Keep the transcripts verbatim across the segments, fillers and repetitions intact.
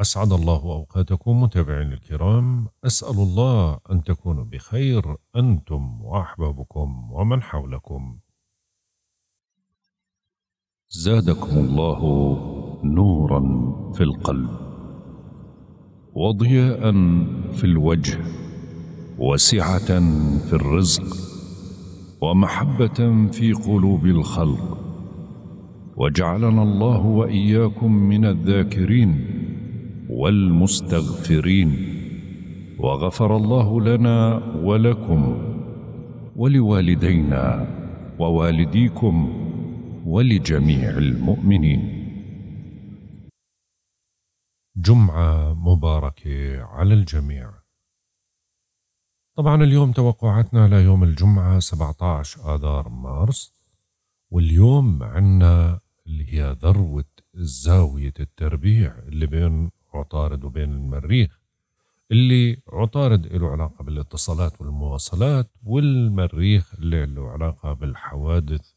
أسعد الله أوقاتكم متابعين الكرام، أسأل الله أن تكونوا بخير أنتم وأحبابكم ومن حولكم. زادكم الله نورا في القلب وضياء في الوجه وسعة في الرزق ومحبة في قلوب الخلق، وجعلنا الله وإياكم من الذاكرين والمستغفرين، وغفر الله لنا ولكم ولوالدينا ووالديكم ولجميع المؤمنين. جمعة مباركة على الجميع. طبعا اليوم توقعاتنا ليوم الجمعة سبعة عشر آذار مارس، واليوم عنا اللي هي ذروة زاوية التربيع اللي بين عطارد وبين المريخ. اللي عطارد له علاقة بالاتصالات والمواصلات، والمريخ اللي له علاقة بالحوادث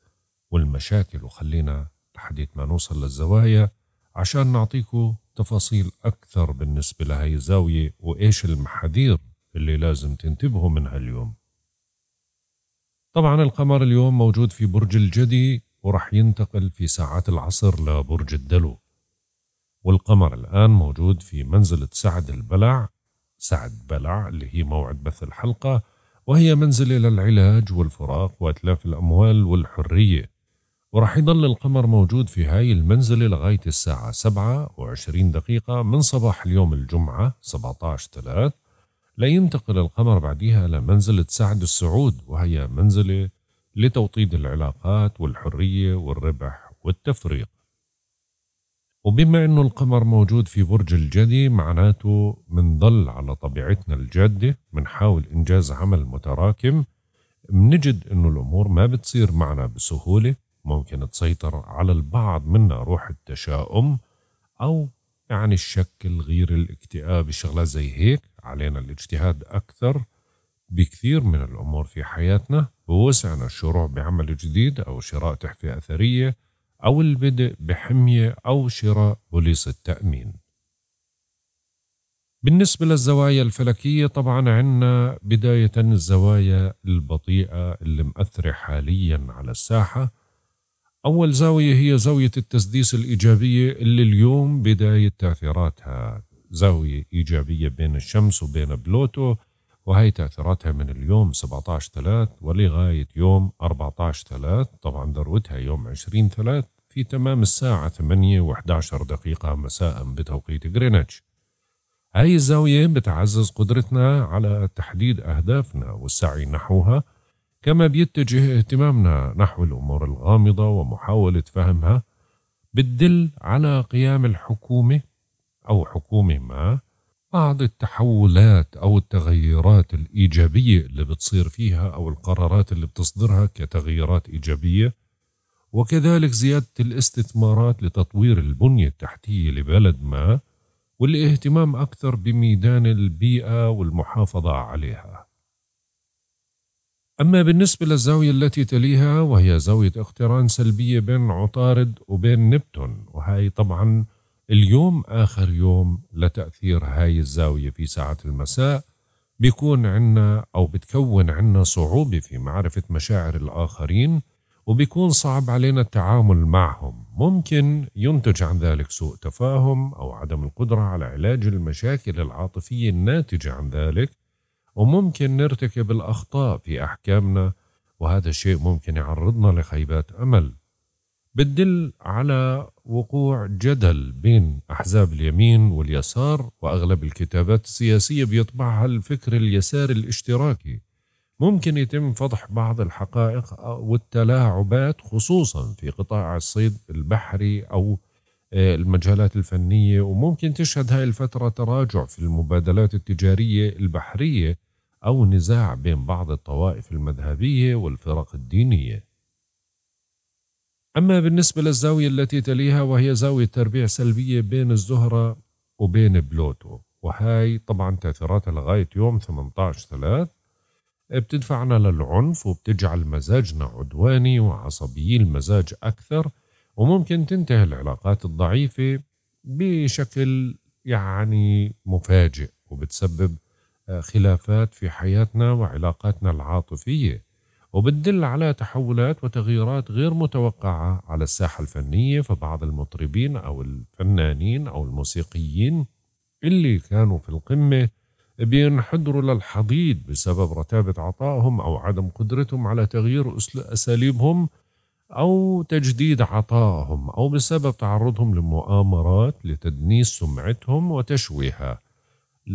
والمشاكل. وخلينا لحد ما نوصل للزوايا عشان نعطيكم تفاصيل أكثر بالنسبة لهي الزاوية وإيش المحاذير اللي لازم تنتبهوا منها اليوم. طبعا القمر اليوم موجود في برج الجدي ورح ينتقل في ساعات العصر لبرج الدلو، والقمر الآن موجود في منزلة سعد البلع، سعد بلع اللي هي موعد بث الحلقة، وهي منزلة للعلاج والفراغ وأتلاف الأموال والحرية. ورح يضل القمر موجود في هاي المنزلة لغاية الساعة سبعة وعشرين دقيقة من صباح اليوم الجمعة سبعة عشر ثلاثة، لينتقل القمر بعدها لمنزلة سعد السعود، وهي منزلة لتوطيد العلاقات والحرية والربح والتفريق. وبما أنه القمر موجود في برج الجدي معناته منضل على طبيعتنا الجادة، منحاول إنجاز عمل متراكم، منجد أنه الأمور ما بتصير معنا بسهولة، ممكن تسيطر على البعض منا روح التشاؤم أو يعني الشك، الغير، الاكتئاب، شغلة زي هيك. علينا الاجتهاد أكثر بكثير من الأمور في حياتنا، ووسعنا الشروع بعمل جديد أو شراء تحفة أثرية أو البدء بحمية أو شراء بوليصة تأمين. بالنسبة للزوايا الفلكية طبعا عنا بداية الزوايا البطيئة اللي مأثرة حاليا على الساحة. أول زاوية هي زاوية التسديس الإيجابية اللي اليوم بداية تأثيراتها، زاوية إيجابية بين الشمس وبين بلوتو، وهي تأثيراتها من اليوم سبعة عشر ثلاثة ولغاية يوم أربعة عشر ثلاثة، طبعا ذروتها يوم عشرين ثلاثة في تمام الساعة ثمانية وإحدى عشر دقيقة مساء بتوقيت غرينتش. هاي الزاوية بتعزز قدرتنا على تحديد أهدافنا والسعي نحوها، كما بيتجه اهتمامنا نحو الأمور الغامضة ومحاولة فهمها. بتدل على قيام الحكومة أو حكومة ما بعض التحولات أو التغيرات الإيجابية اللي بتصير فيها أو القرارات اللي بتصدرها كتغيرات إيجابية، وكذلك زيادة الاستثمارات لتطوير البنية التحتية لبلد ما، والاهتمام أكثر بميدان البيئة والمحافظة عليها. أما بالنسبة للزاوية التي تليها وهي زاوية اقتران سلبية بين عطارد وبين نبتون، وهي طبعاً اليوم آخر يوم لتأثير هاي الزاوية في ساعات المساء، بيكون عنا أو بتكون عنا صعوبة في معرفة مشاعر الآخرين، وبيكون صعب علينا التعامل معهم. ممكن ينتج عن ذلك سوء تفاهم أو عدم القدرة على علاج المشاكل العاطفية الناتجة عن ذلك، وممكن نرتكب الأخطاء في أحكامنا، وهذا الشيء ممكن يعرضنا لخيبات أمل. بتدل على وقوع جدل بين أحزاب اليمين واليسار، وأغلب الكتابات السياسية بيطبعها الفكر اليساري الاشتراكي. ممكن يتم فضح بعض الحقائق والتلاعبات خصوصا في قطاع الصيد البحري أو المجالات الفنية، وممكن تشهد هاي الفترة تراجع في المبادلات التجارية البحرية أو نزاع بين بعض الطوائف المذهبية والفرق الدينية. أما بالنسبة للزاوية التي تليها وهي زاوية تربيع سلبية بين الزهرة وبين بلوتو، وهاي طبعا تأثيراتها لغاية يوم ثمانية عشر ثلاثة، بتدفعنا للعنف وبتجعل مزاجنا عدواني وعصبيي المزاج أكثر، وممكن تنتهي العلاقات الضعيفة بشكل يعني مفاجئ وبتسبب خلافات في حياتنا وعلاقاتنا العاطفية، وبتدل على تحولات وتغييرات غير متوقعة على الساحة الفنية. فبعض المطربين أو الفنانين أو الموسيقيين اللي كانوا في القمة بينحدروا للحضيض بسبب رتابة عطائهم أو عدم قدرتهم على تغيير أساليبهم أو تجديد عطائهم، أو بسبب تعرضهم لمؤامرات لتدنيس سمعتهم وتشويهها.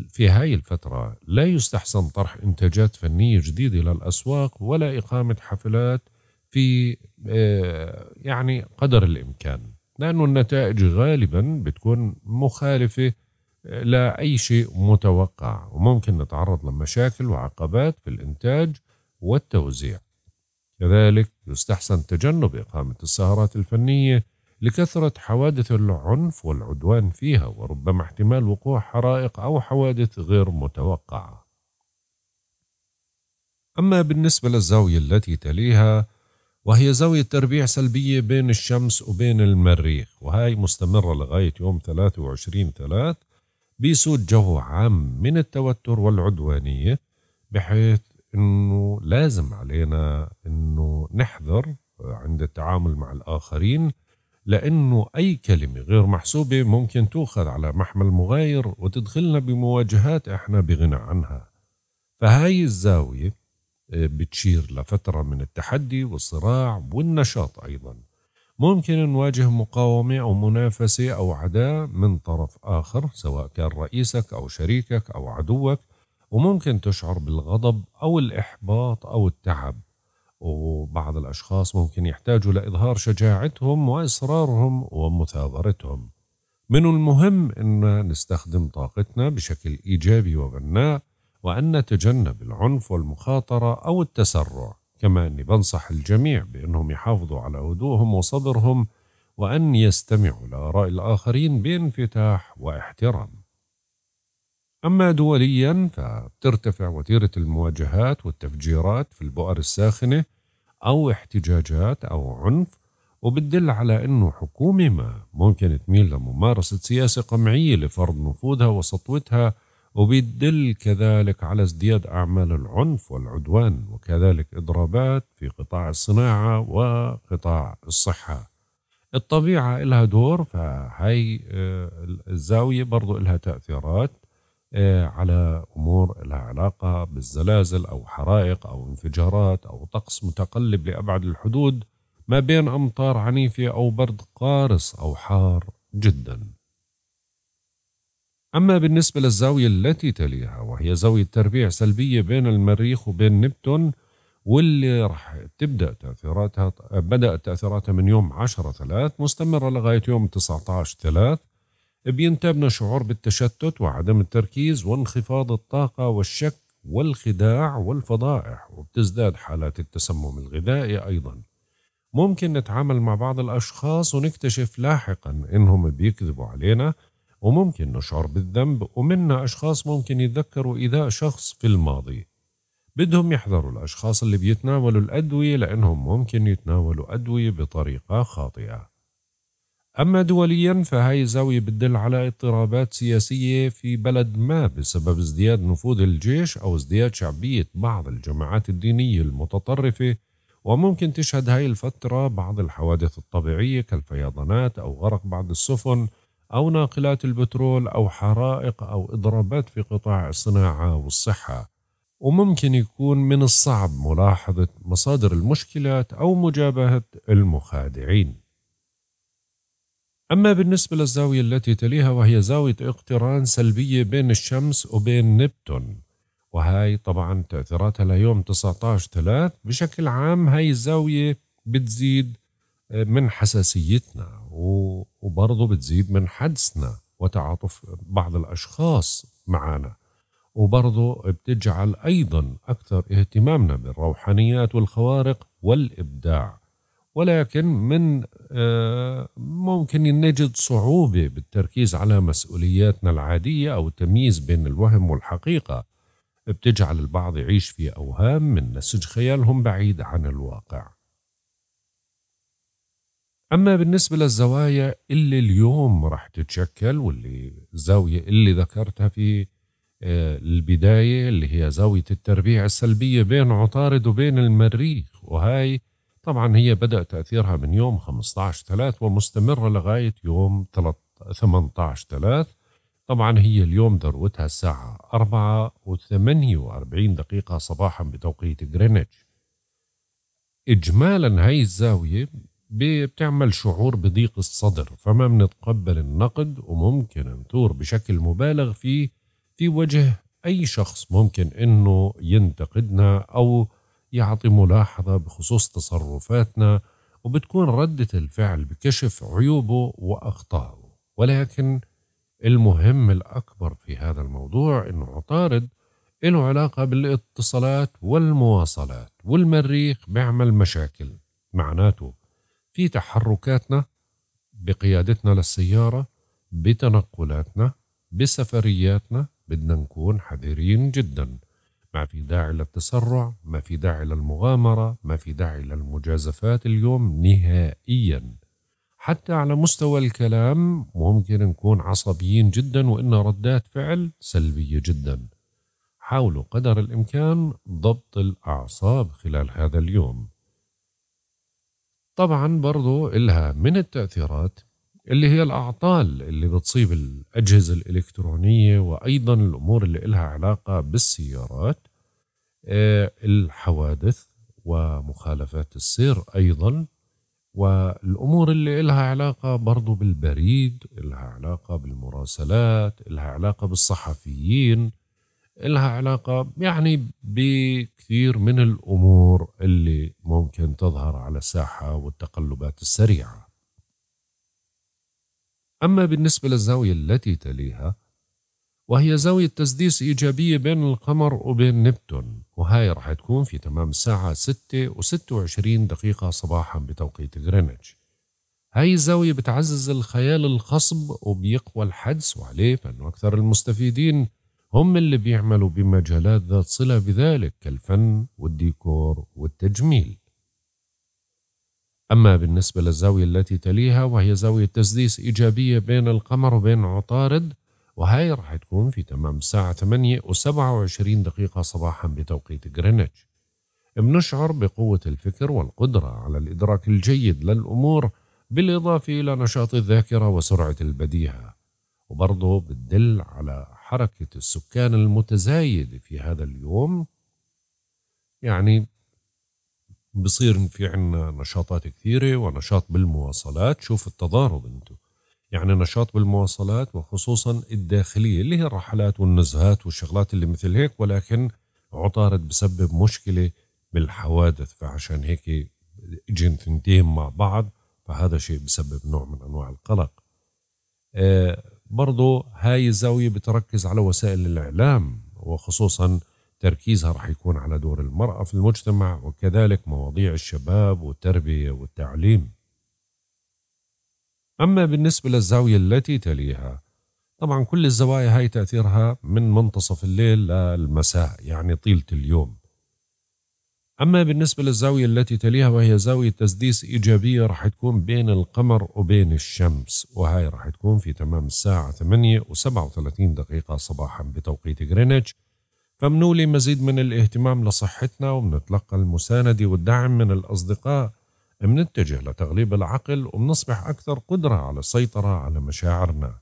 في هاي الفترة لا يستحسن طرح إنتاجات فنية جديدة للأسواق ولا إقامة حفلات في يعني قدر الإمكان، لأنه النتائج غالبا بتكون مخالفة لأي شيء متوقع، وممكن نتعرض لمشاكل وعقبات في الإنتاج والتوزيع. كذلك يستحسن تجنب إقامة السهرات الفنية لكثرة حوادث العنف والعدوان فيها، وربما احتمال وقوع حرائق أو حوادث غير متوقعة. أما بالنسبة للزاوية التي تليها، وهي زاوية تربيع سلبية بين الشمس وبين المريخ، وهي مستمرة لغاية يوم ثلاثة وعشرين ثلاثة، بيسود جو عام من التوتر والعدوانية، بحيث أنه لازم علينا أنه نحذر عند التعامل مع الآخرين، لأنه أي كلمة غير محسوبة ممكن تأخذ على محمل مغاير وتدخلنا بمواجهات إحنا بغنى عنها. فهاي الزاوية بتشير لفترة من التحدي والصراع والنشاط، أيضا ممكن نواجه مقاومة أو منافسة أو عداء من طرف آخر، سواء كان رئيسك أو شريكك أو عدوك، وممكن تشعر بالغضب أو الإحباط أو التعب. وبعض الأشخاص ممكن يحتاجوا لإظهار شجاعتهم وإصرارهم ومثابرتهم. من المهم أن نستخدم طاقتنا بشكل إيجابي وبناء، وأن نتجنب العنف والمخاطرة أو التسرع. كما أني بنصح الجميع بأنهم يحافظوا على هدوءهم وصبرهم، وأن يستمعوا لآراء الآخرين بانفتاح واحترام. أما دوليا، فبترتفع وتيرة المواجهات والتفجيرات في البؤر الساخنة أو احتجاجات أو عنف، وبتدل على أنه حكومة ما ممكن تميل لممارسة سياسة قمعية لفرض نفوذها وسطوتها، وبيدل كذلك على ازدياد أعمال العنف والعدوان، وكذلك إضرابات في قطاع الصناعة وقطاع الصحة. الطبيعة إلها دور، فهي الزاوية برضو إلها تأثيرات على أمور لها علاقة بالزلازل أو حرائق أو انفجارات أو طقس متقلب لأبعد الحدود، ما بين أمطار عنيفة أو برد قارس أو حار جدا. أما بالنسبة للزاوية التي تليها، وهي زاوية تربيع سلبية بين المريخ وبين نبتون، واللي رح تبدأ تأثيراتها بدأت تأثيراتها من يوم عشرة ثلاثة مستمرة لغاية يوم تسعة عشر ثلاثة، بينتابنا شعور بالتشتت وعدم التركيز وانخفاض الطاقة والشك والخداع والفضائح، وبتزداد حالات التسمم الغذائي. أيضا ممكن نتعامل مع بعض الأشخاص ونكتشف لاحقا إنهم بيكذبوا علينا، وممكن نشعر بالذنب، ومنا أشخاص ممكن يتذكروا إيذاء شخص في الماضي. بدهم يحذروا الأشخاص اللي بيتناولوا الأدوية، لأنهم ممكن يتناولوا أدوية بطريقة خاطئة. أما دوليا، فهي زاوية بتدل على اضطرابات سياسية في بلد ما بسبب ازدياد نفوذ الجيش أو ازدياد شعبية بعض الجماعات الدينية المتطرفة، وممكن تشهد هاي الفترة بعض الحوادث الطبيعية كالفيضانات أو غرق بعض السفن أو ناقلات البترول أو حرائق أو إضرابات في قطاع الصناعة والصحة. وممكن يكون من الصعب ملاحظة مصادر المشكلات أو مجابهة المخادعين. أما بالنسبة للزاوية التي تليها، وهي زاوية اقتران سلبية بين الشمس وبين نبتون، وهي طبعا تأثيراتها ليوم تسعة عشر ثلاثة. بشكل عام هاي الزاوية بتزيد من حساسيتنا، وبرضه بتزيد من حدسنا وتعاطف بعض الأشخاص معنا، وبرضه بتجعل أيضا أكثر اهتمامنا بالروحانيات والخوارق والإبداع. ولكن من ممكن نجد صعوبة بالتركيز على مسؤولياتنا العادية أو التمييز بين الوهم والحقيقة، بتجعل البعض يعيش في أوهام من نسج خيالهم بعيد عن الواقع. أما بالنسبة للزوايا اللي اليوم راح تتشكل، واللي الزاوية اللي ذكرتها في آه، البداية اللي هي زاوية التربيع السلبية بين عطارد وبين المريخ، وهاي طبعا هي بدأ تأثيرها من يوم خمسة عشر ثلاثة ومستمرة لغاية يوم ثمانية عشر ثلاثة. طبعا هي اليوم ذروتها الساعة أربعة وثمانية وأربعين دقيقة صباحا بتوقيت جرينتش. إجمالا هاي الزاوية بتعمل شعور بضيق الصدر، فما بنتقبل النقد وممكن نثور بشكل مبالغ فيه في وجه أي شخص ممكن أنه ينتقدنا أو يعطي ملاحظة بخصوص تصرفاتنا، وبتكون ردة الفعل بكشف عيوبه وأخطائه. ولكن المهم الأكبر في هذا الموضوع أنه عطارد له علاقة بالاتصالات والمواصلات، والمريخ بيعمل مشاكل، معناته في تحركاتنا، بقيادتنا للسيارة، بتنقلاتنا، بسفرياتنا، بدنا نكون حذرين جدا. ما في داعي للتسرع، ما في داعي للمغامرة، ما في داعي للمجازفات اليوم نهائيا. حتى على مستوى الكلام ممكن نكون عصبيين جدا وإن ردات فعل سلبية جدا. حاولوا قدر الإمكان ضبط الأعصاب خلال هذا اليوم. طبعا برضو إلها من التأثيرات اللي هي الأعطال اللي بتصيب الأجهزة الإلكترونية، وأيضا الأمور اللي إلها علاقة بالسيارات، الحوادث ومخالفات السير أيضا، والأمور اللي إلها علاقة برضو بالبريد، إلها علاقة بالمراسلات، إلها علاقة بالصحفيين، إلها علاقة يعني بكثير من الأمور اللي ممكن تظهر على الساحة والتقلبات السريعة. أما بالنسبة للزاوية التي تليها وهي زاوية تسديس إيجابية بين القمر وبين نبتون، وهاي راح تكون في تمام الساعة ستة وستة وعشرين دقيقة صباحا بتوقيت غرينتش. هاي الزاوية بتعزز الخيال الخصب وبيقوى الحدس، وعليه فإنه أكثر المستفيدين هم اللي بيعملوا بمجالات ذات صلة بذلك كالفن والديكور والتجميل. أما بالنسبة للزاوية التي تليها وهي زاوية تسديس إيجابية بين القمر وبين عطارد، وهي راح تكون في تمام الساعة ثمانية وسبعة وعشرين دقيقة صباحا بتوقيت غرينتش. بنشعر بقوة الفكر والقدرة على الإدراك الجيد للأمور، بالإضافة إلى نشاط الذاكرة وسرعة البديهة، وبرضه بتدل على حركة السكان المتزايدة في هذا اليوم. يعني بصير في عنا نشاطات كثيرة ونشاط بالمواصلات. شوف التضارب انتو، يعني نشاط بالمواصلات وخصوصا الداخلية اللي هي الرحلات والنزهات والشغلات اللي مثل هيك، ولكن عطارد بسبب مشكلة بالحوادث، فعشان هيك جن ثنتين مع بعض، فهذا شيء بسبب نوع من أنواع القلق. آه برضو هاي الزاوية بتركز على وسائل الإعلام، وخصوصا تركيزها رح يكون على دور المرأة في المجتمع، وكذلك مواضيع الشباب والتربية والتعليم. أما بالنسبة للزاوية التي تليها، طبعا كل الزوايا هاي تأثيرها من منتصف الليل للمساء، يعني طيلة اليوم. أما بالنسبة للزاوية التي تليها وهي زاوية تسديس إيجابية راح تكون بين القمر وبين الشمس، وهاي راح تكون في تمام الساعة ثمانية وسبعة وثلاثين دقيقة صباحا بتوقيت غرينتش. فمنولي مزيد من الاهتمام لصحتنا، ومنتلقى المساندة والدعم من الأصدقاء، منتجه لتغليب العقل، ومنصبح أكثر قدرة على السيطرة على مشاعرنا.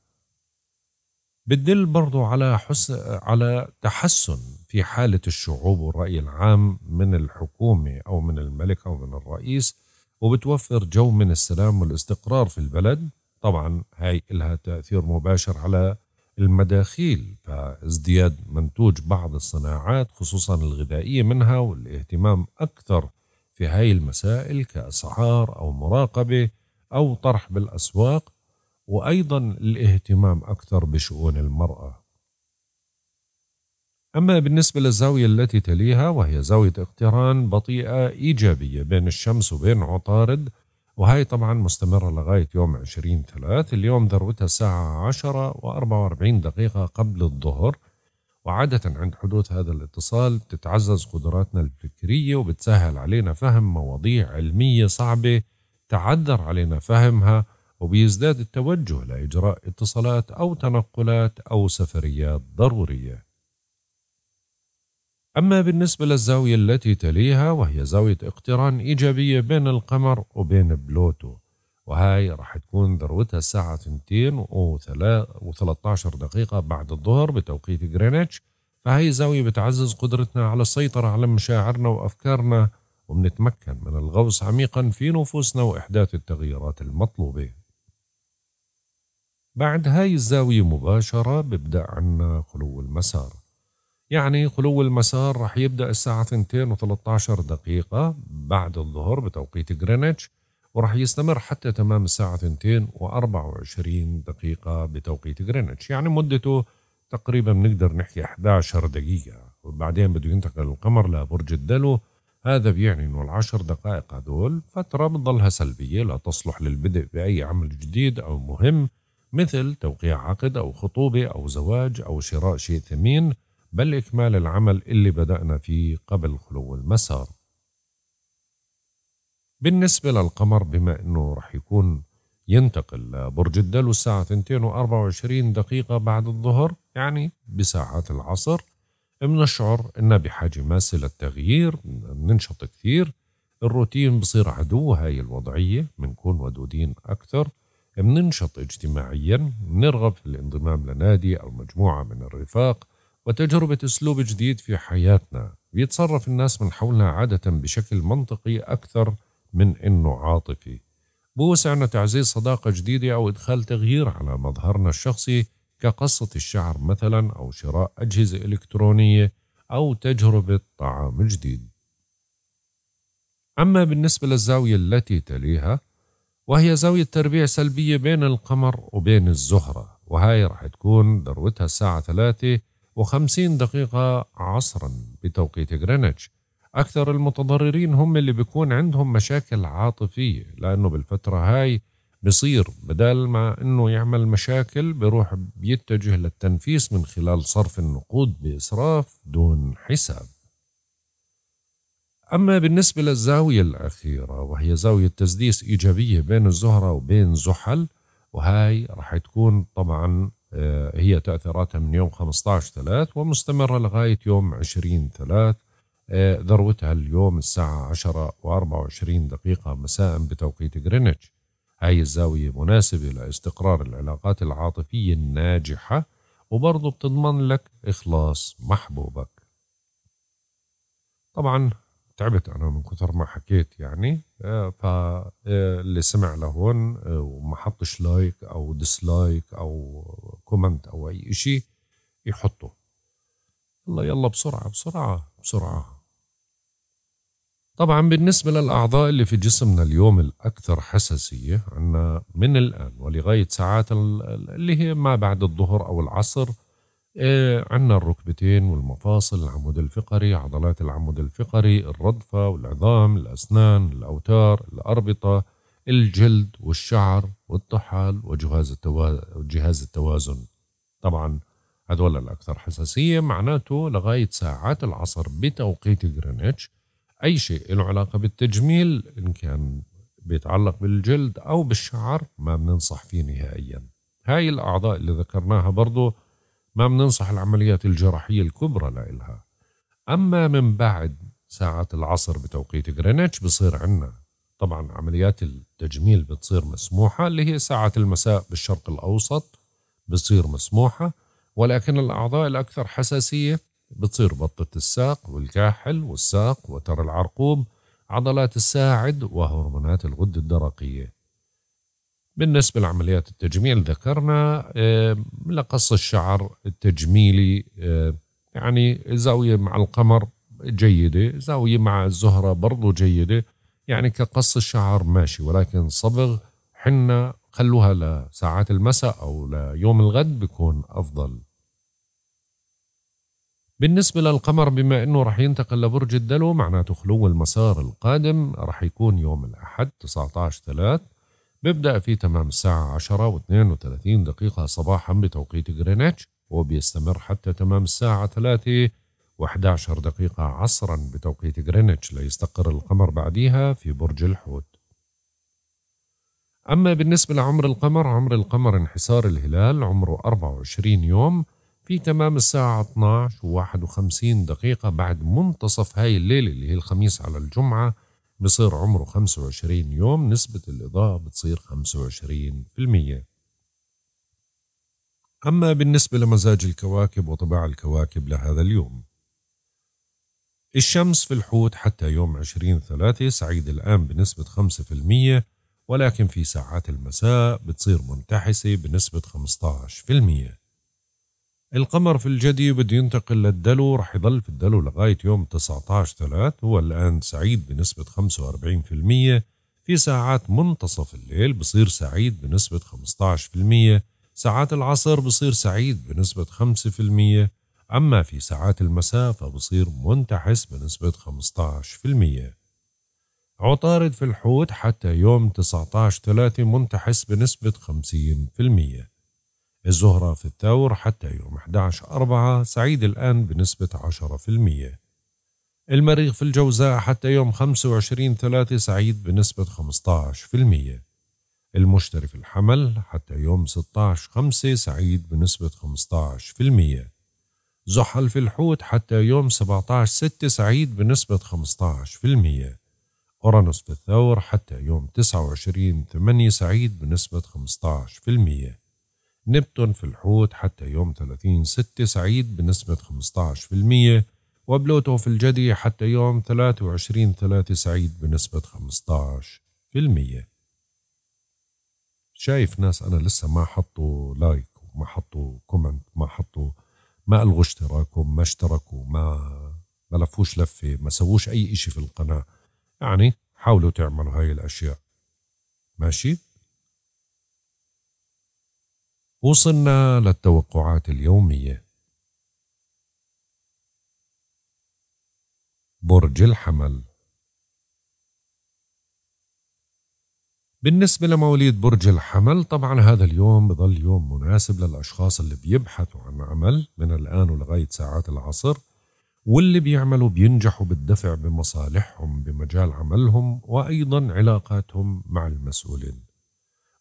بتدل برضو على حس... على تحسن في حالة الشعوب والرأي العام من الحكومة أو من الملك أو من الرئيس، وبتوفر جو من السلام والاستقرار في البلد. طبعا هاي لها تأثير مباشر على المداخيل، فازدياد منتوج بعض الصناعات خصوصا الغذائية منها، والاهتمام أكثر في هاي المسائل كأسعار أو مراقبة أو طرح بالأسواق، وأيضا الاهتمام أكثر بشؤون المرأة. أما بالنسبة للزاوية التي تليها وهي زاوية اقتران بطيئة إيجابية بين الشمس وبين عطارد، وهي طبعا مستمرة لغاية يوم عشرين ثلاثة، اليوم ذروتها الساعة عشرة وأربعة وأربعين دقيقة قبل الظهر. وعادة عند حدوث هذا الاتصال بتتعزز قدراتنا الفكرية، وبتسهل علينا فهم مواضيع علمية صعبة تعذر علينا فهمها، وبيزداد التوجه لإجراء اتصالات أو تنقلات أو سفريات ضرورية. أما بالنسبة للزاوية التي تليها وهي زاوية اقتران إيجابية بين القمر وبين بلوتو، وهاي راح تكون ذروتها الساعة اثنتين وثلاثة عشر دقيقة بعد الظهر بتوقيت غرينتش، فهي زاوية بتعزز قدرتنا على السيطرة على مشاعرنا وأفكارنا، وبنتمكن من الغوص عميقا في نفوسنا وإحداث التغييرات المطلوبة. بعد هاي الزاوية مباشرة ببدأ عنا خلو المسار. يعني خلو المسار رح يبدأ الساعة اثنتين وثلاثة عشر دقيقة بعد الظهر بتوقيت غرينتش، ورح يستمر حتى تمام الساعة اثنتين وأربعة وعشرين دقيقة بتوقيت غرينتش، يعني مدته تقريبا بنقدر نحكي إحدى عشر دقيقة، وبعدين بده ينتقل القمر لبرج الدلو. هذا بيعني انه العشر دقائق هذول فترة بتضلها سلبية، لا تصلح للبدء بأي عمل جديد أو مهم مثل توقيع عقد أو خطوبة أو زواج أو شراء شيء ثمين، بل إكمال العمل اللي بدأنا فيه قبل خلو المسار. بالنسبة للقمر بما أنه رح يكون ينتقل لبرج الدلو الساعة اثنتين وأربعة وعشرين دقيقة بعد الظهر، يعني بساعات العصر، بنشعر أنه بحاجة ماسة للتغيير، بننشط كثير، الروتين بصير عدو هاي الوضعية، بنكون ودودين أكثر، بننشط اجتماعيا، بنرغب في الانضمام لنادي أو مجموعة من الرفاق وتجربة أسلوب جديد في حياتنا. بيتصرف الناس من حولنا عادة بشكل منطقي أكثر من أنه عاطفي. بوسعنا تعزيز صداقة جديدة أو إدخال تغيير على مظهرنا الشخصي كقصة الشعر مثلا، أو شراء أجهزة إلكترونية، أو تجربة طعام جديد. أما بالنسبة للزاوية التي تليها وهي زاوية تربيع سلبية بين القمر وبين الزهرة، وهي راح تكون ذروتها الساعة ثلاثة وخمسين دقيقة عصرا بتوقيت غرينتش. أكثر المتضررين هم اللي بيكون عندهم مشاكل عاطفية، لأنه بالفترة هاي بصير بدل ما أنه يعمل مشاكل بيروح بيتجه للتنفيس من خلال صرف النقود بإسراف دون حساب. أما بالنسبة للزاوية الأخيرة وهي زاوية تسديس إيجابية بين الزهرة وبين زحل، وهاي رح تكون طبعا هي تأثيراتها من يوم خمسة عشر ثلاثة ومستمرة لغاية يوم عشرين ثلاثة، ذروتها اليوم الساعة عشرة وأربعة وعشرين دقيقة مساء بتوقيت غرينتش. هاي الزاوية مناسبة لاستقرار العلاقات العاطفية الناجحة، وبرضه بتضمن لك إخلاص محبوبك. طبعا تعبت أنا من كثر ما حكيت، يعني فاللي سمع لهون وما حطش لايك أو ديسلايك أو كومنت أو أي شيء يحطه. يلا يلا بسرعة بسرعة بسرعة. طبعا بالنسبة للأعضاء اللي في جسمنا اليوم الأكثر حساسية، عنا من الآن ولغاية ساعات اللي هي ما بعد الظهر أو العصر عنا الركبتين والمفاصل، العمود الفقري، عضلات العمود الفقري، الردفة والعظام، الأسنان، الأوتار، الأربطة، الجلد والشعر والطحال وجهاز جهاز التوازن. طبعا هذول الأكثر حساسية، معناته لغاية ساعات العصر بتوقيت غرينتش أي شيء له علاقة بالتجميل إن كان بيتعلق بالجلد أو بالشعر ما بننصح فيه نهائيا. هاي الأعضاء اللي ذكرناها برضو ما بننصح العمليات الجراحية الكبرى لإلها. أما من بعد ساعات العصر بتوقيت غرينتش بصير عنا طبعا عمليات التجميل بتصير مسموحة، اللي هي ساعات المساء بالشرق الأوسط بتصير مسموحة، ولكن الأعضاء الأكثر حساسية بتصير بطة الساق والكاحل والساق وتر العرقوب، عضلات الساعد، وهرمونات الغدة الدرقية. بالنسبة لعمليات التجميل ذكرنا لقص الشعر التجميلي، يعني زاوية مع القمر جيدة، زاوية مع الزهرة برضو جيدة، يعني كقص الشعر ماشي، ولكن صبغ حنا خلوها لساعات المساء أو ليوم الغد بيكون أفضل. بالنسبة للقمر بما أنه رح ينتقل لبرج الدلو، معناته خلو المسار القادم رح يكون يوم الأحد تسعة عشر ثلاثة، بيبدأ في تمام الساعة عشرة واثنين وثلاثين دقيقة صباحا بتوقيت غرينتش، وبيستمر حتى تمام الساعة ثلاثة وإحدى عشر دقيقة عصرا بتوقيت غرينتش، ليستقر القمر بعديها في برج الحوت. أما بالنسبة لعمر القمر، عمر القمر انحسار الهلال عمره أربعة وعشرين يوم في تمام الساعة اثني عشر وواحد وخمسين دقيقة بعد منتصف هاي الليلة اللي هي الخميس على الجمعة، بصير عمره خمسة وعشرين يوم، نسبة الإضاءة بتصير خمسة وعشرين بالمية. أما بالنسبة لمزاج الكواكب وطباع الكواكب لهذا اليوم، الشمس في الحوت حتى يوم عشرين ثلاثة سعيد الآن بنسبة خمسة بالمية، ولكن في ساعات المساء بتصير منتحسة بنسبة خمسة عشر بالمية. القمر في الجدي بده ينتقل للدلو، رح يضل في الدلو لغاية يوم تسعة عشر ثلاثة، هو الآن سعيد بنسبة خمسة وأربعين بالمية، في ساعات منتصف الليل بصير سعيد بنسبة خمسة عشر بالمية، ساعات العصر بصير سعيد بنسبة خمسة بالمية، أما في ساعات المساء فبصير منتحس بنسبة خمسة عشر بالمية. عطارد في الحوت حتى يوم تسعة عشر ثلاثة منتحس بنسبة خمسين بالمية. الزهرة في الثور حتى يوم أحد عشر أربعة سعيد الآن بنسبة عشرة بالمية. المريخ في الجوزاء حتى يوم خمسة وعشرين ثلاثة سعيد بنسبة خمسة عشر بالمية. المشتري في الحمل حتى يوم ستة عشر خمسة سعيد بنسبة خمسة عشر بالمية. زحل في الحوت حتى يوم سبعة عشر ستة سعيد بنسبة خمسة عشر بالمية. أورانوس في الثور حتى يوم تسعة وعشرين ثمانية سعيد بنسبة خمسة عشر بالمية. نبتون في الحوت حتى يوم ثلاثين ستة سعيد بنسبة خمسة عشر بالمية، وبلوتو في الجدي حتى يوم ثلاثة وعشرين ثلاثة سعيد بنسبة خمسة عشر بالمية. شايف ناس أنا لسه ما حطوا لايك وما حطوا كومنت، ما حطوا، ما ألغوا اشتراكهم، ما اشتركوا، ما ما لفوش لفة، ما سووش أي إشي في القناة. يعني حاولوا تعملوا هاي الأشياء. ماشي؟ وصلنا للتوقعات اليومية. برج الحمل. بالنسبة لمواليد برج الحمل، طبعا هذا اليوم بظل يوم مناسب للأشخاص اللي بيبحثوا عن عمل من الآن ولغاية ساعات العصر، واللي بيعملوا بينجحوا بالدفع بمصالحهم بمجال عملهم وأيضا علاقاتهم مع المسؤولين.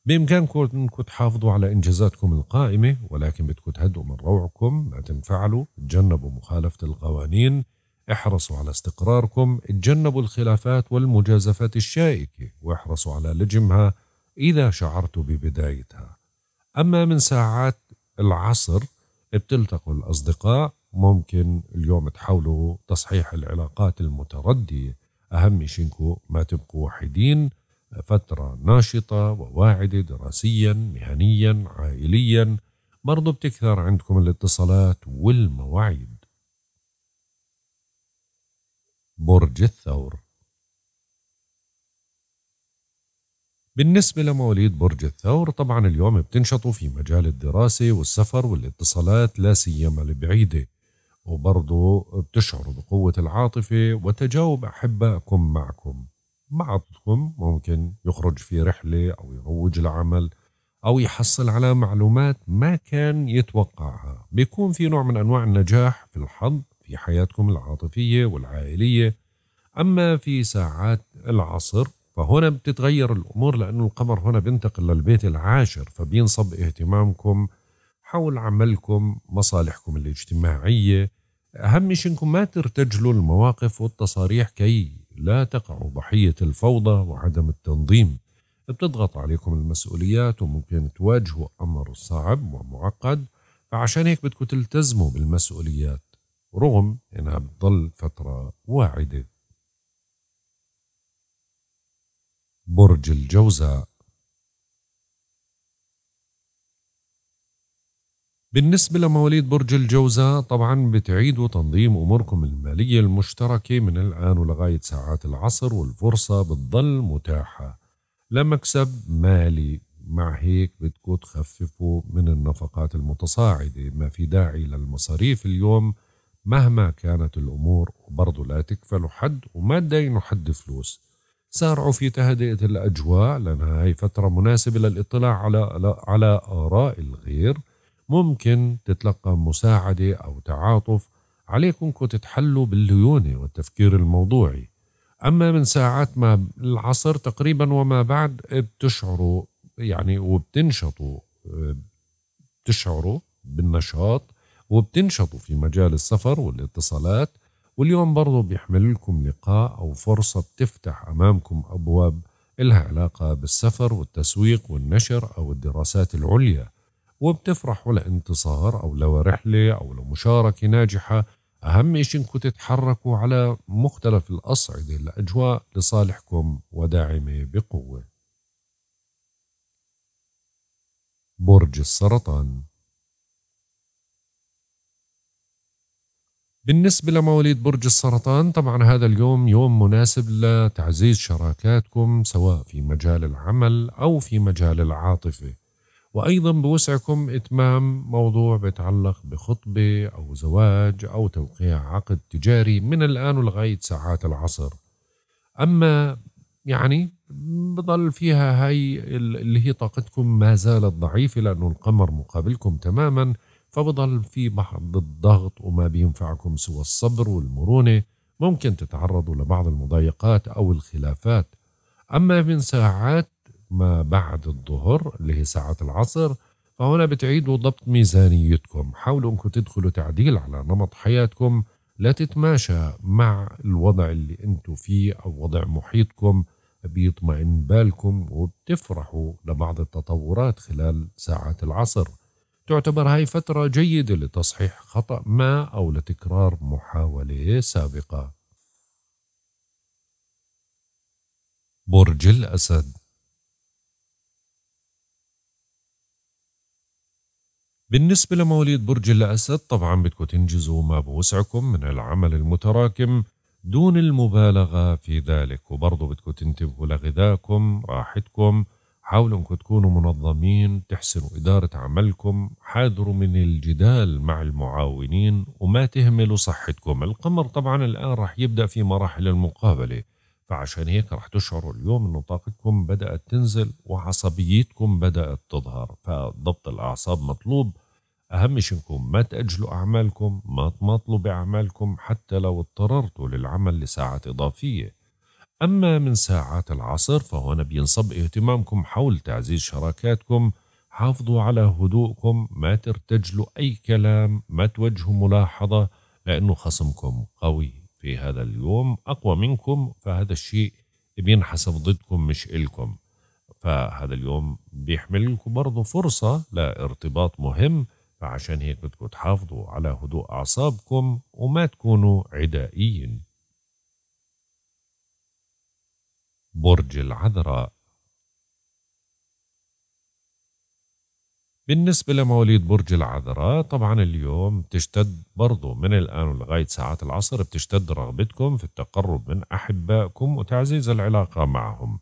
بإمكانكم أنكم تحافظوا على إنجازاتكم القائمة، ولكن بدكم تهدوا من روعكم، ما تنفعلوا، تجنبوا مخالفة القوانين، احرصوا على استقراركم، اتجنبوا الخلافات والمجازفات الشائكة، واحرصوا على لجمها إذا شعرتوا ببدايتها. أما من ساعات العصر بتلتقوا الأصدقاء، ممكن اليوم تحاولوا تصحيح العلاقات المتردية، أهم شيء إنكم ما تبقوا وحيدين، فترة ناشطة وواعدة دراسيا مهنيا عائليا، برضو بتكثر عندكم الاتصالات والمواعيد. برج الثور. بالنسبة لمواليد برج الثور، طبعا اليوم بتنشطوا في مجال الدراسة والسفر والاتصالات لا سيما البعيدة، وبرضو بتشعروا بقوة العاطفة وتجاوب أحبائكم معكم. بعضكم ممكن يخرج في رحلة أو يروج لعمل أو يحصل على معلومات ما كان يتوقعها، بيكون في نوع من أنواع النجاح في الحظ في حياتكم العاطفية والعائلية. أما في ساعات العصر فهنا بتتغير الأمور، لأنه القمر هنا بينتقل للبيت العاشر، فبينصب اهتمامكم حول عملكم، مصالحكم الاجتماعية، أهم شيء إنكم ما ترتجلوا المواقف والتصاريح كي لا تقعوا ضحية الفوضى وعدم التنظيم. بتضغط عليكم المسؤوليات وممكن تواجهوا أمر صعب ومعقد، فعشان هيك بدكم تلتزموا بالمسؤوليات رغم إنها بتضل فترة واعدة. برج الجوزاء. بالنسبة لمواليد برج الجوزاء، طبعا بتعيدوا تنظيم أموركم المالية المشتركة من الآن ولغاية ساعات العصر، والفرصة بتضل متاحة لمكسب مالي، مع هيك بدكم تخففوا من النفقات المتصاعدة، ما في داعي للمصاريف اليوم مهما كانت الأمور، وبرضه لا تكفلوا حد وما تدينوا حد فلوس. سارعوا في تهدئة الأجواء لأنها هي فترة مناسبة للإطلاع على على آراء الغير، ممكن تتلقى مساعدة أو تعاطف، عليكم تتحلوا بالليونة والتفكير الموضوعي. أما من ساعات ما العصر تقريبا وما بعد بتشعروا يعني وبتنشطوا، بتشعروا بالنشاط وبتنشطوا في مجال السفر والاتصالات. واليوم برضو بيحمل لكم لقاء أو فرصة بتفتح أمامكم أبواب إلها علاقة بالسفر والتسويق والنشر أو الدراسات العليا، وبتفرحوا لانتصار أو لو رحلة أو لمشاركة ناجحة. أهم إشي إنكم تتحركوا على مختلف الأصعدة، الأجواء لصالحكم وداعمة بقوة. برج السرطان. بالنسبة لمواليد برج السرطان، طبعا هذا اليوم يوم مناسب لتعزيز شراكاتكم سواء في مجال العمل أو في مجال العاطفة، وأيضا بوسعكم إتمام موضوع بتعلق بخطبة أو زواج أو توقيع عقد تجاري من الآن ولغاية ساعات العصر. أما يعني بضل فيها هاي اللي هي طاقتكم ما زالت ضعيفة لأنه القمر مقابلكم تماما، فبضل في بعض الضغط وما بينفعكم سوى الصبر والمرونة. ممكن تتعرضوا لبعض المضايقات أو الخلافات. أما من ساعات ما بعد الظهر اللي هي ساعة العصر، فهنا بتعيدوا ضبط ميزانيتكم. حاولوا أنكم تدخلوا تعديل على نمط حياتكم لا تتماشى مع الوضع اللي أنتم فيه أو وضع محيطكم. بيطمئن بالكم وبتفرحوا لبعض التطورات خلال ساعات العصر. تعتبر هاي فترة جيدة لتصحيح خطأ ما أو لتكرار محاولة سابقة. برج الأسد. بالنسبة لمواليد برج الأسد، طبعا بدكم تنجزوا ما بوسعكم من العمل المتراكم دون المبالغة في ذلك، وبرضه بدكم تنتبهوا لغذائكم راحتكم. حاولوا أنكم تكونوا منظمين، تحسنوا إدارة عملكم، حاذروا من الجدال مع المعاونين، وما تهملوا صحتكم. القمر طبعا الآن راح يبدأ في مراحل المقابلة، فعشان هيك راح تشعروا اليوم أنه طاقتكم بدأت تنزل وعصبيتكم بدأت تظهر، فضبط الأعصاب مطلوب. أهم شيء أنكم ما تأجلوا أعمالكم، ما تماطلوا بأعمالكم حتى لو اضطررتوا للعمل لساعات إضافية. أما من ساعات العصر فهنا بينصب اهتمامكم حول تعزيز شراكاتكم. حافظوا على هدوءكم، ما ترتجلوا أي كلام، ما توجهوا ملاحظة، لأنه خصمكم قوي في هذا اليوم أقوى منكم، فهذا الشيء بينحسب ضدكم مش إلكم. فهذا اليوم بيحمل لكم برضه فرصة لارتباط مهم، فعشان هيك بدكم تحافظوا على هدوء أعصابكم وما تكونوا عدائيين. برج العذراء. بالنسبة لمواليد برج العذراء، طبعا اليوم بتشتد برضو من الآن ولغاية ساعات العصر بتشتد رغبتكم في التقرب من أحبائكم وتعزيز العلاقة معهم،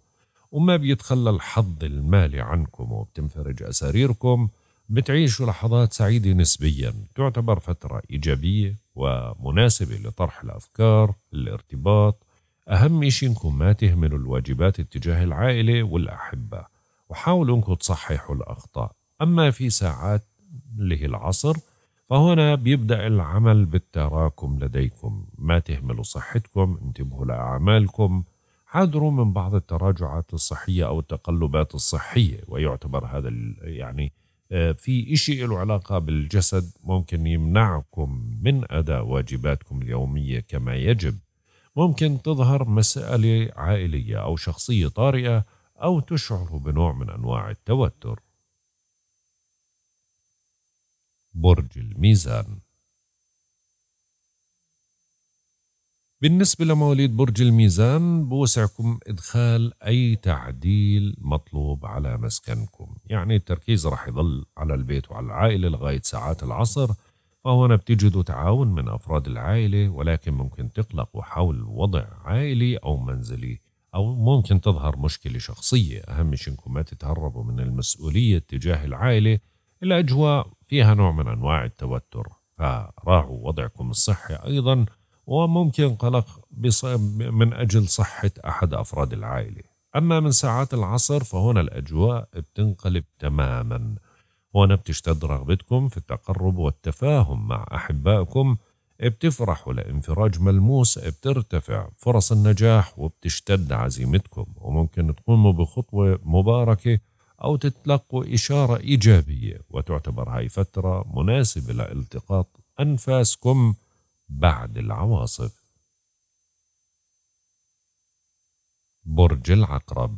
وما بيتخلى الحظ المالي عنكم وبتنفرج أساريركم. بتعيشوا لحظات سعيدة نسبيا. تعتبر فترة إيجابية ومناسبة لطرح الأفكار الارتباط. أهم شيء إنكم ما تهملوا الواجبات اتجاه العائلة والأحبة، وحاولوا إنكم تصححوا الأخطاء. أما في ساعات اللي هي العصر فهنا بيبدأ العمل بالتراكم لديكم. ما تهملوا صحتكم، انتبهوا لأعمالكم، حاذروا من بعض التراجعات الصحية أو التقلبات الصحية. ويعتبر هذا يعني في إشي له علاقة بالجسد ممكن يمنعكم من أداء واجباتكم اليومية كما يجب. ممكن تظهر مسألة عائلية أو شخصية طارئة، أو تشعروا بنوع من أنواع التوتر. برج الميزان. بالنسبة لمواليد برج الميزان، بوسعكم إدخال أي تعديل مطلوب على مسكنكم. يعني التركيز راح يظل على البيت وعلى العائلة لغاية ساعات العصر، فهنا بتجدوا تعاون من أفراد العائلة، ولكن ممكن تقلقوا حول وضع عائلي أو منزلي، أو ممكن تظهر مشكلة شخصية. أهم شيء إنكم ما تتهربوا من المسؤولية تجاه العائلة. الأجواء فيها نوع من أنواع التوتر، فراعوا وضعكم الصحي أيضا، وممكن قلق من أجل صحة أحد أفراد العائلة. أما من ساعات العصر فهنا الأجواء بتنقلب تماما. هنا بتشتد رغبتكم في التقرب والتفاهم مع أحبائكم. بتفرحوا لانفراج ملموس، بترتفع فرص النجاح وبتشتد عزيمتكم، وممكن تقوموا بخطوة مباركة أو تتلقوا إشارة إيجابية، وتعتبر هاي فترة مناسبة لالتقاط أنفاسكم بعد العواصف. برج العقرب.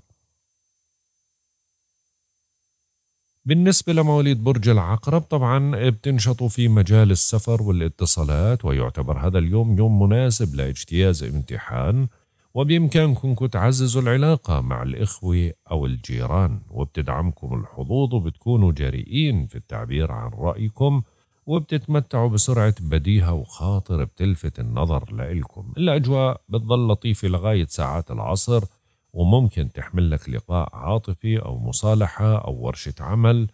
بالنسبة لمواليد برج العقرب طبعا بتنشطوا في مجال السفر والاتصالات، ويعتبر هذا اليوم يوم مناسب لاجتياز امتحان، وبإمكانكم تعززوا العلاقة مع الإخوة أو الجيران، وبتدعمكم الحظوظ وبتكونوا جريئين في التعبير عن رأيكم، وبتتمتعوا بسرعة بديهة وخاطر بتلفت النظر لإلكم. الأجواء بتظل لطيفة لغاية ساعات العصر، وممكن تحمل لك لقاء عاطفي أو مصالحة أو ورشة عمل،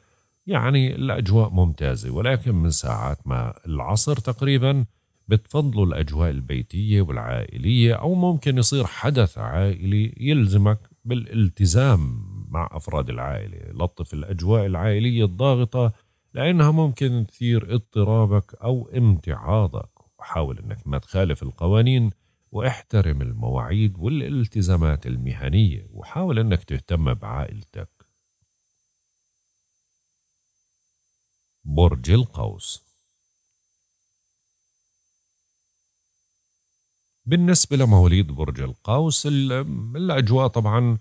يعني الأجواء ممتازة. ولكن من ساعات ما العصر تقريبا بتفضلوا الأجواء البيتية والعائلية، أو ممكن يصير حدث عائلي يلزمك بالالتزام مع أفراد العائلة. لطف الأجواء العائلية الضاغطة لأنها ممكن تثير اضطرابك أو امتعاضك، وحاول أنك ما تخالف القوانين، واحترم المواعيد والالتزامات المهنية، وحاول أنك تهتم بعائلتك. برج القوس. بالنسبة لمواليد برج القوس الأجواء طبعا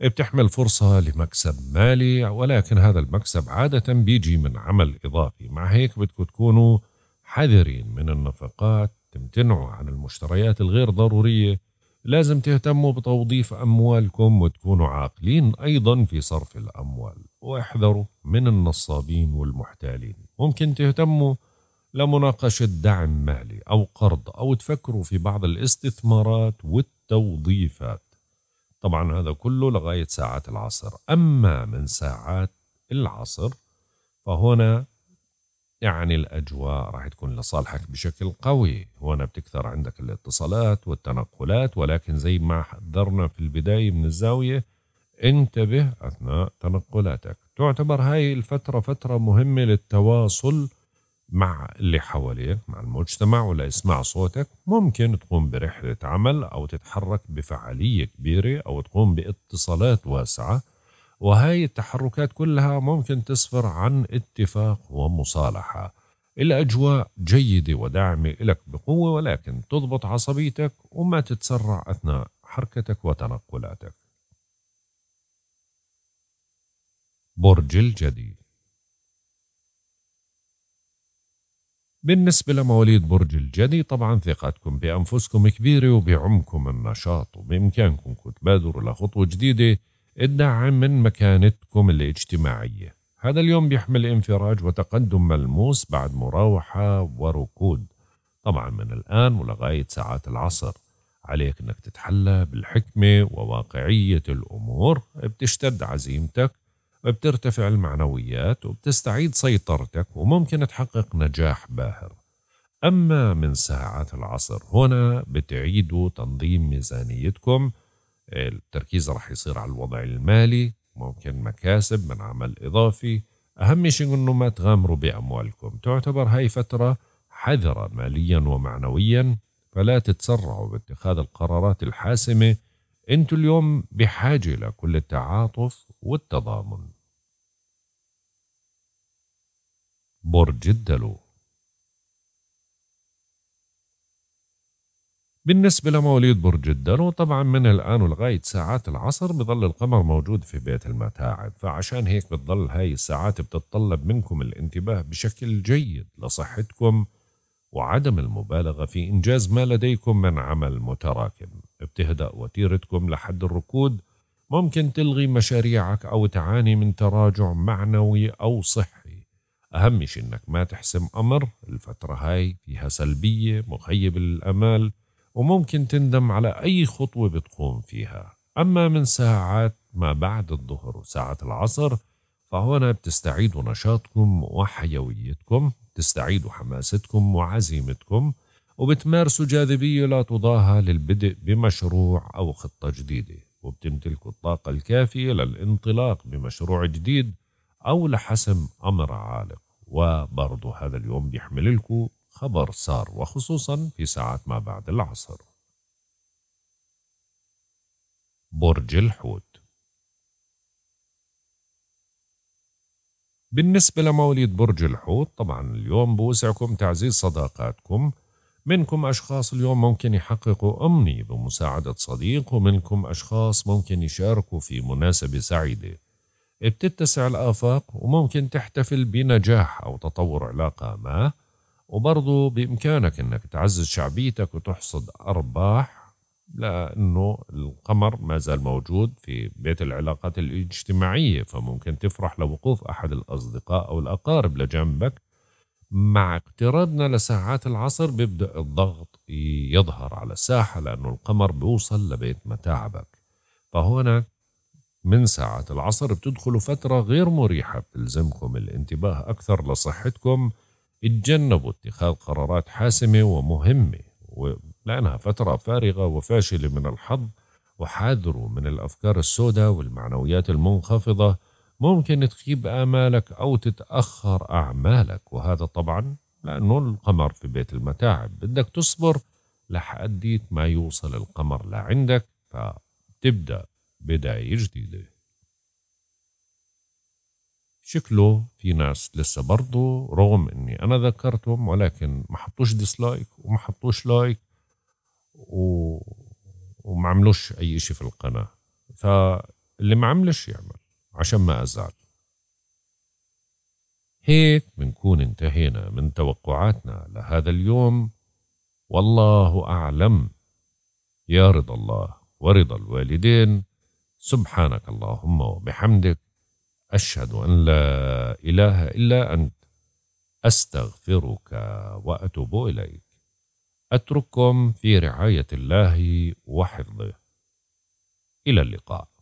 بتحمل فرصة لمكسب مالي، ولكن هذا المكسب عادة بيجي من عمل إضافي، مع هيك بدكم تكونوا حذرين من النفقات، تمتنعوا عن المشتريات الغير ضرورية، لازم تهتموا بتوظيف أموالكم، وتكونوا عاقلين أيضا في صرف الأموال، واحذروا من النصابين والمحتالين. ممكن تهتموا لمناقشة دعم مالي أو قرض، أو تفكروا في بعض الاستثمارات والتوظيفات. طبعا هذا كله لغاية ساعات العصر. أما من ساعات العصر فهنا يعني الأجواء راح تكون لصالحك بشكل قوي، هنا بتكثر عندك الاتصالات والتنقلات، ولكن زي ما حذرنا في البداية من الزاوية، انتبه أثناء تنقلاتك. تعتبر هاي الفترة فترة مهمة للتواصل مع اللي حواليك، مع المجتمع، ولا اسمع صوتك. ممكن تقوم برحلة عمل أو تتحرك بفعالية كبيرة أو تقوم باتصالات واسعة، وهاي التحركات كلها ممكن تسفر عن اتفاق ومصالحة. الأجواء جيدة وداعمة لك بقوة، ولكن تضبط عصبيتك وما تتسرع أثناء حركتك وتنقلاتك. برج الجدي. بالنسبة لمواليد برج الجدي طبعا ثقتكم بأنفسكم كبيرة، وبيعمكم النشاط، وبإمكانكم تبادروا لخطوة جديدة تدعم من مكانتكم الاجتماعية. هذا اليوم بيحمل انفراج وتقدم ملموس بعد مراوحة وركود. طبعا من الآن ولغاية ساعات العصر عليك أنك تتحلى بالحكمة وواقعية الأمور، بتشتد عزيمتك، بترتفع المعنويات، وبتستعيد سيطرتك، وممكن تحقق نجاح باهر. أما من ساعات العصر هنا بتعيدوا تنظيم ميزانيتكم، التركيز راح يصير على الوضع المالي، ممكن مكاسب من عمل إضافي. أهم شيء أنه ما تغامروا بأموالكم، تعتبر هاي فترة حذرة ماليا ومعنويا، فلا تتسرعوا باتخاذ القرارات الحاسمة. أنتوا اليوم بحاجة لكل التعاطف والتضامن. برج الدلو. بالنسبة لمواليد برج الدلو طبعا من الآن ولغاية ساعات العصر بظل القمر موجود في بيت المتاعب، فعشان هيك بتظل هاي الساعات بتتطلب منكم الانتباه بشكل جيد لصحتكم، وعدم المبالغة في إنجاز ما لديكم من عمل متراكم. بتهدأ وتيرتكم لحد الركود، ممكن تلغي مشاريعك أو تعاني من تراجع معنوي أو صحي. أهم شيء إنك ما تحسم أمر، الفترة هاي فيها سلبية، مخيبة للأمال، وممكن تندم على أي خطوة بتقوم فيها. أما من ساعات ما بعد الظهر وساعة العصر فهنا بتستعيدوا نشاطكم وحيويتكم، تستعيدوا حماستكم وعزيمتكم، وبتمارسوا جاذبية لا تضاهى للبدء بمشروع أو خطة جديدة، وبتمتلكوا الطاقة الكافية للانطلاق بمشروع جديد أو لحسم أمر عالق. وبرضه هذا اليوم بيحمل لكم خبر سار، وخصوصا في ساعات ما بعد العصر. برج الحوت. بالنسبة لمواليد برج الحوت، طبعا اليوم بوسعكم تعزيز صداقاتكم. منكم أشخاص اليوم ممكن يحققوا أمنية بمساعدة صديق، ومنكم أشخاص ممكن يشاركوا في مناسبة سعيدة. بتتسع الآفاق وممكن تحتفل بنجاح أو تطور علاقة ما، وبرضه بإمكانك أنك تعزز شعبيتك وتحصد أرباح، لأنه القمر ما زال موجود في بيت العلاقات الاجتماعية، فممكن تفرح لوقوف أحد الأصدقاء أو الأقارب لجنبك. مع اقترابنا لساعات العصر بيبدأ الضغط يظهر على الساحة، لأنه القمر بيوصل لبيت متاعبك، فهنا من ساعات العصر بتدخلوا فترة غير مريحة بتلزمكم الانتباه أكثر لصحتكم. اتجنبوا اتخاذ قرارات حاسمة ومهمة لأنها فترة فارغة وفاشلة من الحظ، وحاذروا من الأفكار السوداء والمعنويات المنخفضة، ممكن تخيب آمالك أو تتأخر أعمالك، وهذا طبعا لأنه القمر في بيت المتاعب. بدك تصبر لحد ما يوصل القمر لعندك فتبدأ بداية جديدة. شكله في ناس لسه برضو رغم اني انا ذكرتهم ولكن ما حطوش ديسلايك وما حطوش لايك و... وما عملوش اي اشي في القناة، فاللي ما عملش يعمل عشان ما ازعل. هيك بنكون انتهينا من توقعاتنا لهذا اليوم، والله اعلم. يا رضا الله ورضا الوالدين. سبحانك اللهم وبحمدك، أشهد أن لا إله إلا أنت، أستغفرك وأتوب إليك. أترككم في رعاية الله وحفظه، إلى اللقاء.